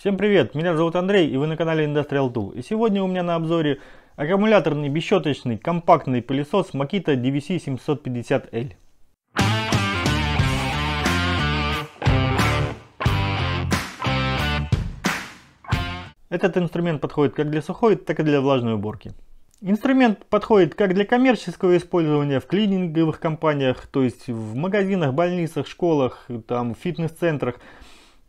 Всем привет, меня зовут Андрей и вы на канале Industrial Tool. И сегодня у меня на обзоре аккумуляторный бесщеточный компактный пылесос Makita DVC750L. Этот инструмент подходит как для сухой, так и для влажной уборки. Инструмент подходит как для коммерческого использования в клининговых компаниях, то есть в магазинах, больницах, школах, там, фитнес-центрах.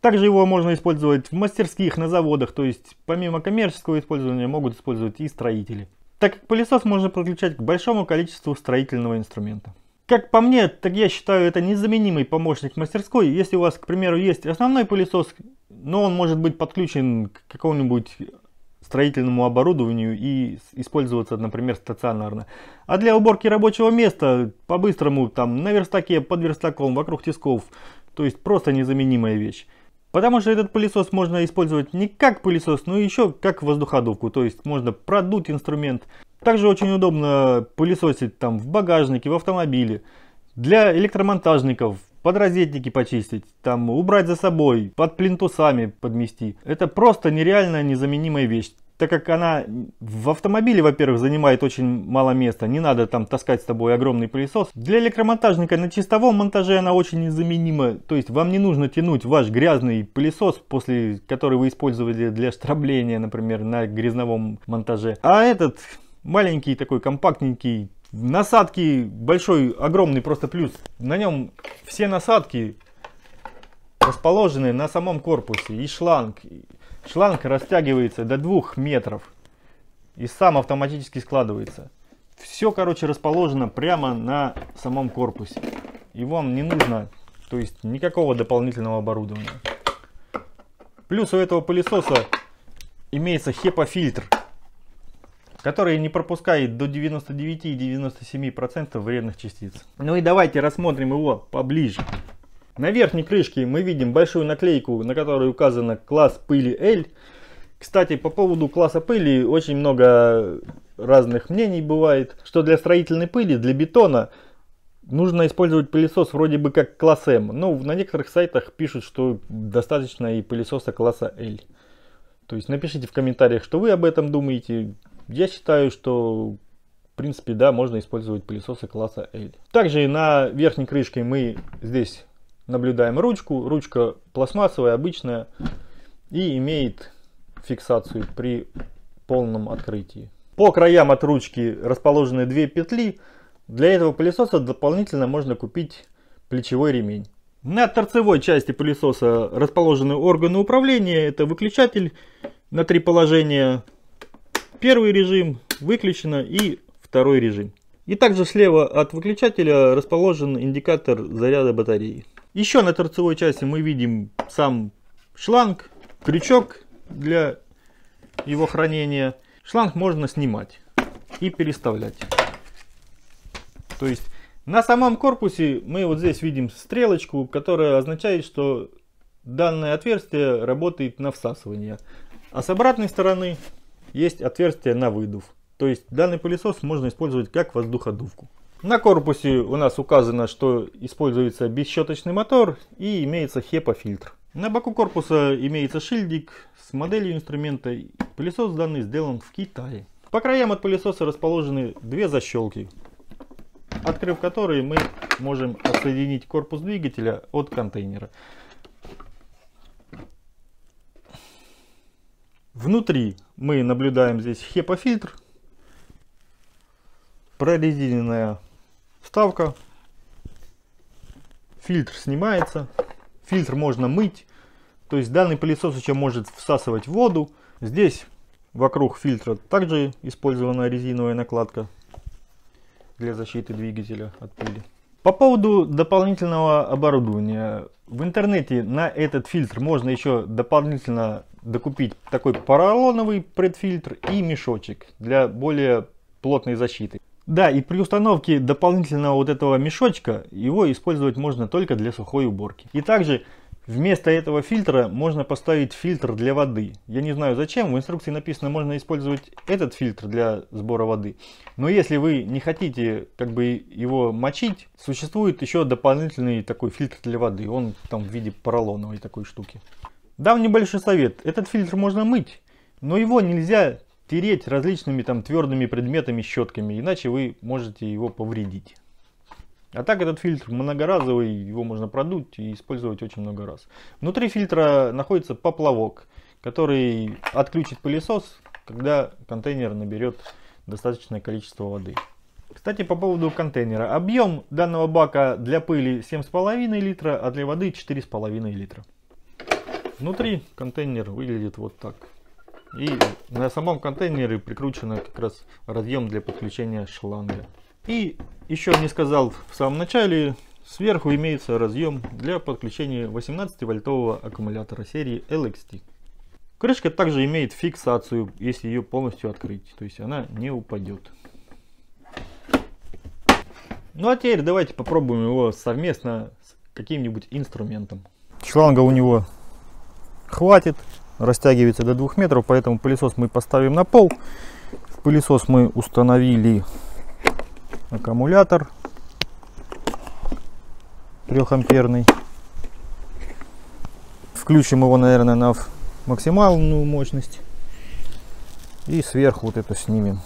Также его можно использовать в мастерских, на заводах, то есть помимо коммерческого использования могут использовать и строители. Так как пылесос можно подключать к большому количеству строительного инструмента. Как по мне, так я считаю, это незаменимый помощник мастерской. Если у вас, к примеру, есть основной пылесос, но он может быть подключен к какому-нибудь строительному оборудованию и использоваться, например, стационарно. А для уборки рабочего места, по-быстрому, там, на верстаке, под верстаком, вокруг тисков, то есть просто незаменимая вещь. Потому что этот пылесос можно использовать не как пылесос, но еще как воздуходувку, то есть можно продуть инструмент. Также очень удобно пылесосить там в багажнике, в автомобиле, для электромонтажников, подрозетники почистить, там убрать за собой, под плинтусами подмести. Это просто нереально незаменимая вещь, так как она в автомобиле, во-первых, занимает очень мало места, не надо там таскать с собой огромный пылесос. Для электромонтажника на чистовом монтаже она очень незаменима, то есть вам не нужно тянуть ваш грязный пылесос, после который вы использовали для штрабления, например, на грязновом монтаже. А этот маленький такой компактненький, в насадке большой, огромный просто плюс. На нем все насадки расположены на самом корпусе. И шланг растягивается до 2 метров. И сам автоматически складывается. Все, короче, расположено прямо на самом корпусе. И вам не нужно, то есть, никакого дополнительного оборудования. Плюс у этого пылесоса имеется HEPA фильтр, который не пропускает до 99–97% вредных частиц. Ну и давайте рассмотрим его поближе. На верхней крышке мы видим большую наклейку, на которой указано класс пыли L. Кстати, по поводу класса пыли очень много разных мнений бывает, что для строительной пыли, для бетона нужно использовать пылесос вроде бы как класс M. Но на некоторых сайтах пишут, что достаточно и пылесоса класса L. То есть напишите в комментариях, что вы об этом думаете. Я считаю, что в принципе, да, можно использовать пылесосы класса L. Также на верхней крышке мы здесь наблюдаем ручку. Ручка пластмассовая, обычная, и имеет фиксацию при полном открытии. По краям от ручки расположены 2 петли. Для этого пылесоса дополнительно можно купить плечевой ремень. На торцевой части пылесоса расположены органы управления. Это выключатель на 3 положения. Первый режим выключено и второй режим. И также слева от выключателя расположен индикатор заряда батареи. Еще на торцевой части мы видим сам шланг, крючок для его хранения. Шланг можно снимать и переставлять. То есть на самом корпусе мы вот здесь видим стрелочку, которая означает, что данное отверстие работает на всасывание. А с обратной стороны есть отверстие на выдув. То есть данный пылесос можно использовать как воздуходувку. На корпусе у нас указано, что используется бесщеточный мотор и имеется HEPA фильтр. На боку корпуса имеется шильдик с моделью инструмента. Пылесос данный сделан в Китае. По краям от пылесоса расположены 2 защелки, открыв которые мы можем отсоединить корпус двигателя от контейнера. Внутри мы наблюдаем здесь HEPA фильтр, прорезиненная вставка, фильтр снимается, фильтр можно мыть, то есть данный пылесос еще может всасывать воду. Здесь вокруг фильтра также использована резиновая накладка для защиты двигателя от пыли. По поводу дополнительного оборудования. В интернете на этот фильтр можно еще дополнительно докупить такой поролоновый предфильтр и мешочек для более плотной защиты. Да, и при установке дополнительного вот этого мешочка его использовать можно только для сухой уборки. И также вместо этого фильтра можно поставить фильтр для воды. Я не знаю зачем, в инструкции написано, можно использовать этот фильтр для сбора воды. Но если вы не хотите как бы его мочить, существует еще дополнительный такой фильтр для воды. Он там в виде поролоновой такой штуки. Дам небольшой совет. Этот фильтр можно мыть, но его нельзя тереть различными там твердыми предметами, щетками, иначе вы можете его повредить. А так этот фильтр многоразовый, его можно продуть и использовать очень много раз. Внутри фильтра находится поплавок, который отключит пылесос, когда контейнер наберет достаточное количество воды. Кстати, по поводу контейнера. Объем данного бака для пыли 7,5 литра, а для воды 4,5 литра. Внутри контейнер выглядит вот так. И на самом контейнере прикручен как раз разъем для подключения шланга. И еще не сказал в самом начале, сверху имеется разъем для подключения 18-вольтового аккумулятора серии LXT. Крышка также имеет фиксацию, если ее полностью открыть, то есть она не упадет. Ну а теперь давайте попробуем его совместно с каким-нибудь инструментом. Шланга у него хватит, растягивается до 2 метров, поэтому пылесос мы поставим на пол. В пылесос мы установили аккумулятор 3-амперный. Включим его, наверное, на максимальную мощность. И сверху вот это снимем.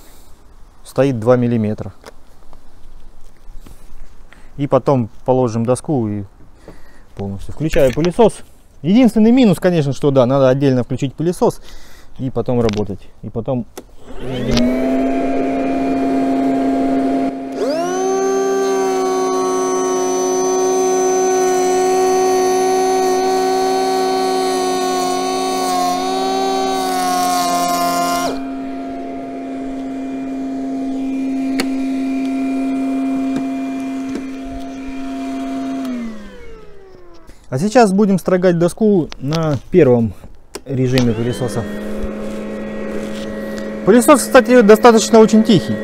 Стоит 2 миллиметра. И потом положим доску и полностью. Включаю пылесос. Единственный минус, конечно, что да, надо отдельно включить пылесос и потом работать. И потом... А сейчас будем строгать доску на первом режиме пылесоса. Пылесос, кстати, достаточно очень тихий.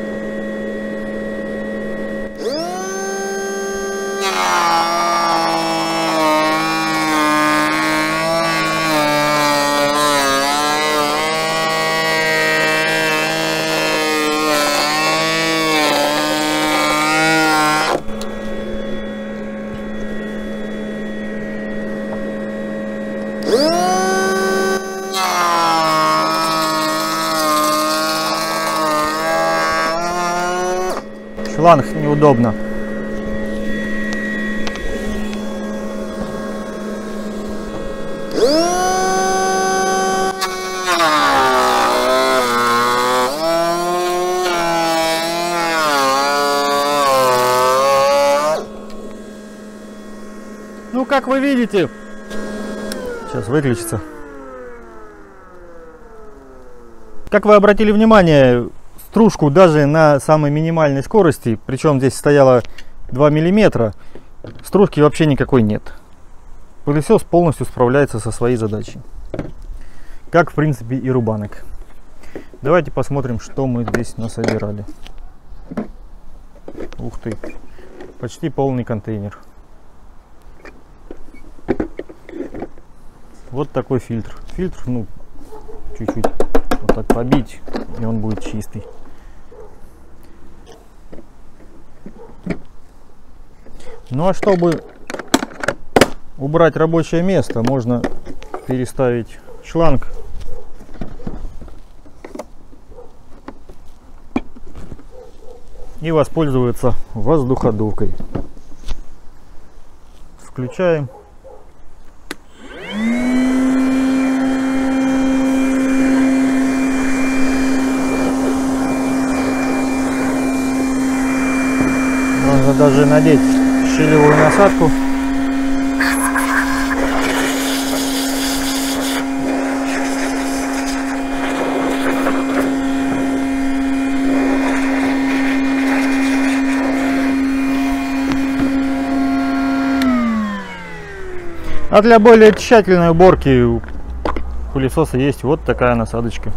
Шланг неудобно. Ну, как вы видите, сейчас выключится. Как вы обратили внимание, стружку даже на самой минимальной скорости, причем здесь стояло 2 миллиметра, стружки вообще никакой нет. Пылесос полностью справляется со своей задачей. Как, в принципе, и рубанок. Давайте посмотрим, что мы здесь насобирали. Ух ты, почти полный контейнер. Вот такой фильтр. Фильтр, ну, чуть-чуть вот так побить, и он будет чистый. Ну а чтобы убрать рабочее место, можно переставить шланг. И воспользоваться воздуходувкой. Включаем. Можно даже надеть щелевую насадку. А для более тщательной уборки у пылесоса есть вот такая насадочка.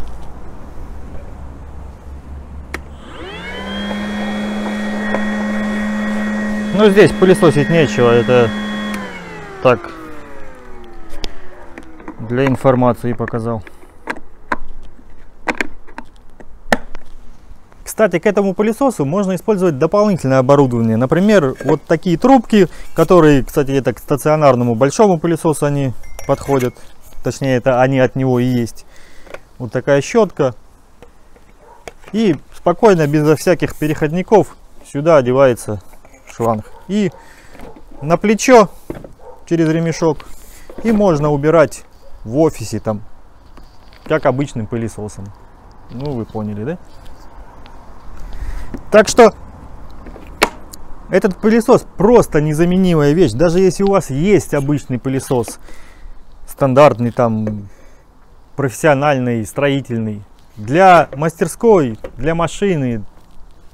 Но здесь пылесосить нечего, это так, для информации показал. Кстати, к этому пылесосу можно использовать дополнительное оборудование. Например, вот такие трубки, которые, кстати, это к стационарному большому пылесосу они подходят. точнее это они от него и есть. Вот такая щетка. И спокойно, безо всяких переходников, сюда одевается шланг. И на плечо через ремешок. И можно убирать в офисе, там, как обычным пылесосом. Ну, вы поняли, да? Так что этот пылесос просто незаменимая вещь. Даже если у вас есть обычный пылесос, стандартный, там, профессиональный, строительный, для мастерской, для машины,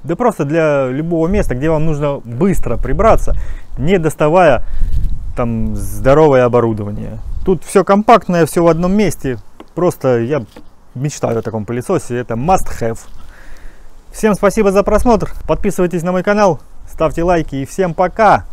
да просто для любого места, где вам нужно быстро прибраться, не доставая там здоровое оборудование. Тут все компактное, все в одном месте. Просто я мечтаю о таком пылесосе, это must have. Всем спасибо за просмотр, подписывайтесь на мой канал, ставьте лайки и всем пока!